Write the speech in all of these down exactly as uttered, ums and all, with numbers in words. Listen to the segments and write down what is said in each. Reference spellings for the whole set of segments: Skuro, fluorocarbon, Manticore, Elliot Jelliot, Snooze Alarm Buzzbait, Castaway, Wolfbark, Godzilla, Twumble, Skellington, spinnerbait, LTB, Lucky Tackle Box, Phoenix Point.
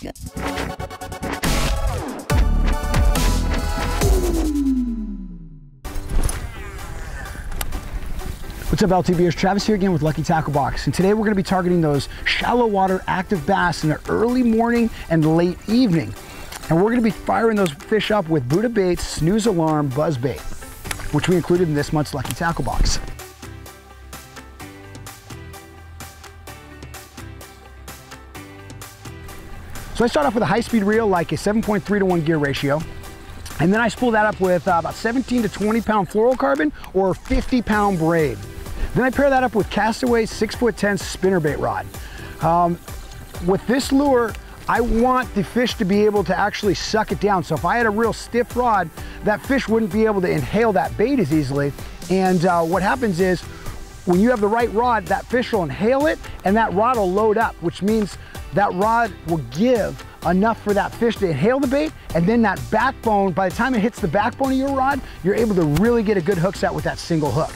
What's up, L T B ers? Travis here again with Lucky Tackle Box, and today we're going to be targeting those shallow water active bass in the early morning and late evening. And we're going to be firing those fish up with Buddha Bait's Snooze Alarm Buzzbait, which we included in this month's Lucky Tackle Box. So I start off with a high-speed reel, like a seven point three to one gear ratio. And then I spool that up with uh, about seventeen to twenty pound fluorocarbon or fifty pound braid. Then I pair that up with Castaway six foot ten spinnerbait rod. Um, with this lure, I want the fish to be able to actually suck it down. So if I had a real stiff rod, that fish wouldn't be able to inhale that bait as easily. And uh, what happens is, when you have the right rod, that fish will inhale it and that rod will load up, which means that rod will give enough for that fish to inhale the bait, and then that backbone, by the time it hits the backbone of your rod, you're able to really get a good hook set with that single hook.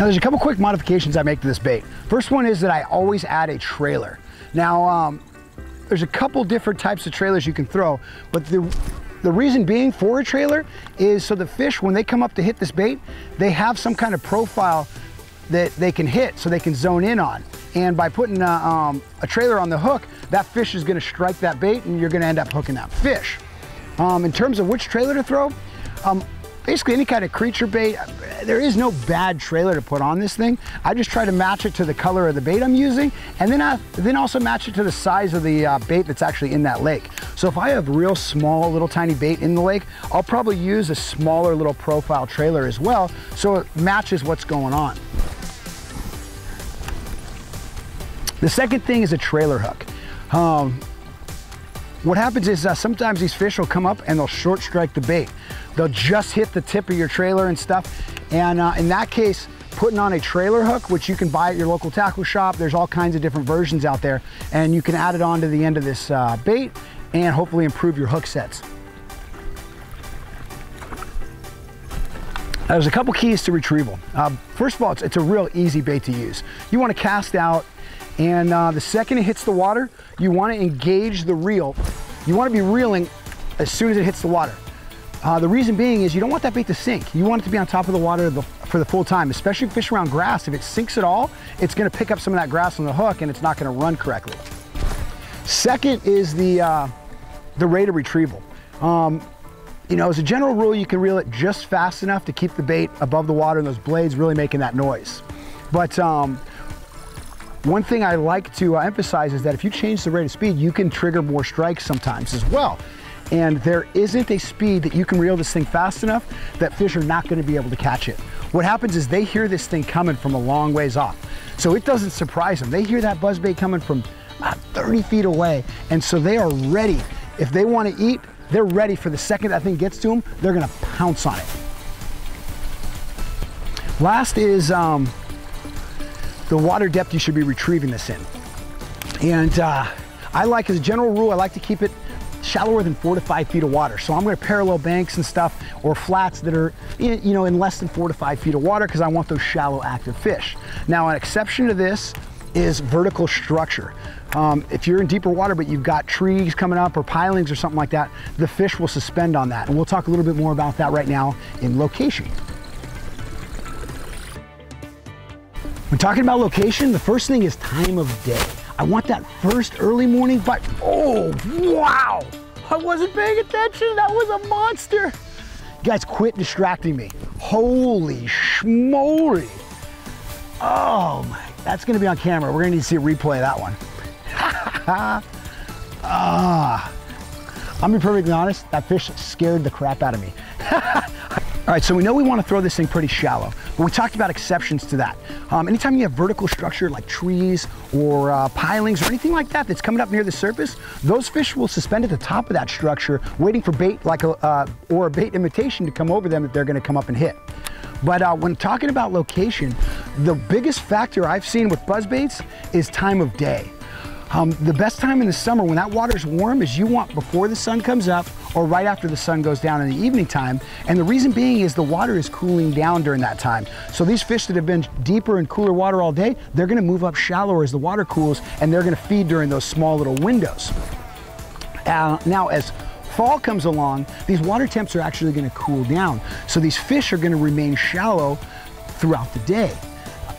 Now there's a couple quick modifications I make to this bait. First one is that I always add a trailer. Now um, there's a couple different types of trailers you can throw, but the The reason being for a trailer is so the fish, when they come up to hit this bait, they have some kind of profile that they can hit so they can zone in on. And by putting a, um, a trailer on the hook, that fish is gonna strike that bait and you're gonna end up hooking that fish. Um, in terms of which trailer to throw, um, basically any kind of creature bait, there is no bad trailer to put on this thing. I just try to match it to the color of the bait I'm using, and then I, then also match it to the size of the uh, bait that's actually in that lake. So if I have real small, little tiny bait in the lake, I'll probably use a smaller little profile trailer as well, so it matches what's going on. The second thing is a trailer hook. Um, What happens is uh, sometimes these fish will come up and they'll short strike the bait. They'll just hit the tip of your trailer and stuff. And uh, in that case, putting on a trailer hook, which you can buy at your local tackle shop, there's all kinds of different versions out there, and you can add it on to the end of this uh, bait and hopefully improve your hook sets. Now, there's a couple keys to retrieval. Uh, first of all, it's, it's a real easy bait to use. You want to cast out, and uh, the second it hits the water, you want to engage the reel. You want to be reeling as soon as it hits the water. Uh, the reason being is you don't want that bait to sink. You want it to be on top of the water the, for the full time, especially fish around grass. If it sinks at all, it's going to pick up some of that grass on the hook and it's not going to run correctly. Second is the, uh, the rate of retrieval. Um, You know, as a general rule, you can reel it just fast enough to keep the bait above the water and those blades really making that noise. But um, one thing I like to uh, emphasize is that if you change the rate of speed, you can trigger more strikes sometimes as well. And there isn't a speed that you can reel this thing fast enough that fish are not going to be able to catch it. What happens is they hear this thing coming from a long ways off. So it doesn't surprise them. They hear that buzzbait coming from about thirty feet away. And so they are ready. If they want to eat, they're ready for the second that thing gets to them, they're gonna pounce on it. Last is um, the water depth you should be retrieving this in. And uh, I like, as a general rule, I like to keep it shallower than four to five feet of water. So I'm gonna parallel banks and stuff, or flats that are in, you know, in less than four to five feet of water, because I want those shallow active fish. Now, an exception to this is vertical structure. Um, if you're in deeper water, but you've got trees coming up or pilings or something like that, the fish will suspend on that. And we'll talk a little bit more about that right now in location. When talking about location, the first thing is time of day. I want that first early morning bite. Oh, wow. I wasn't paying attention. That was a monster. You guys, quit distracting me. Holy schmoly. Oh my. That's gonna be on camera. We're gonna need to see a replay of that one. ah, I'm gonna be perfectly honest, that fish scared the crap out of me. All right, so we know we wanna throw this thing pretty shallow, but we talked about exceptions to that. Um, anytime you have vertical structure like trees or uh, pilings or anything like that that's coming up near the surface, those fish will suspend at the top of that structure, waiting for bait like a, uh, or a bait imitation to come over them that they're gonna come up and hit. But uh, when talking about location, the biggest factor I've seen with buzzbaits is time of day. Um, the best time in the summer when that water's warm is you want before the sun comes up or right after the sun goes down in the evening time. And the reason being is the water is cooling down during that time. So these fish that have been deeper and cooler water all day, they're gonna move up shallower as the water cools, and they're gonna feed during those small little windows. Uh, now, as fall comes along, these water temps are actually gonna cool down. So these fish are gonna remain shallow throughout the day.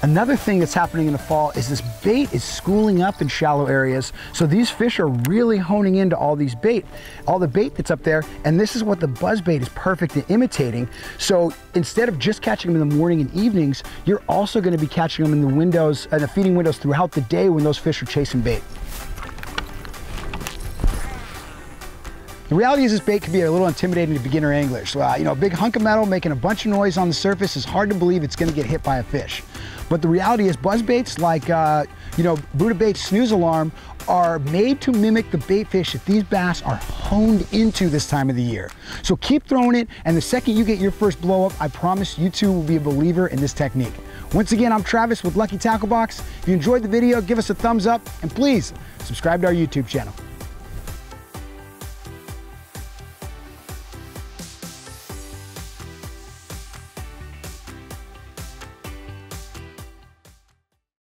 Another thing that's happening in the fall is this bait is schooling up in shallow areas. So these fish are really honing into all these bait, all the bait that's up there. And this is what the buzzbait is perfect at imitating. So instead of just catching them in the morning and evenings, you're also gonna be catching them in the windows, uh, the feeding windows throughout the day when those fish are chasing bait. The reality is this bait can be a little intimidating to beginner anglers. Uh, you know, a big hunk of metal making a bunch of noise on the surface is hard to believe it's gonna get hit by a fish. But the reality is buzzbaits like, uh, you know, Buddha Bait's Snooze Alarm are made to mimic the bait fish that these bass are honed into this time of the year. So keep throwing it, and the second you get your first blow up, I promise you too will be a believer in this technique. Once again, I'm Travis with Lucky Tackle Box. If you enjoyed the video, give us a thumbs up, and please subscribe to our YouTube channel.